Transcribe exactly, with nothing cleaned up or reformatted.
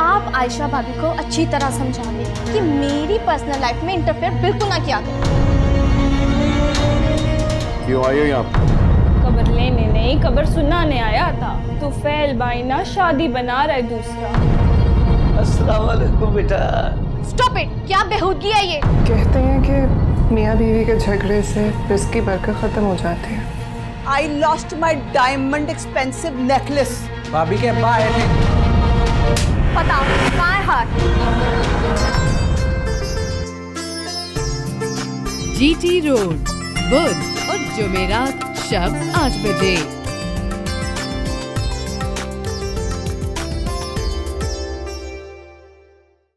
आप आयशा भाभी को अच्छी तरह समझा लें कि मेरी पर्सनल लाइफ में इंटरफेयर बिल्कुल ना किया करें। क्यों आई हो यहाँ? खबर लेने नहीं, खबर सुनाने आया था। तो फैल भाई ना शादी बना रहा है दूसरा। अस्सलाम वालेकुम बेटा। स्टॉप इट, क्या बेहूदगी है ये। कहते हैं कि मियाँ बीवी के झगड़े से इसकी बरकत खत्म हो जाती है। I lost my diamond expensive necklace. भाभी के बाहर पता बाय हाथ। जी टी रोड बुध और जुमेरात शब आठ बजे।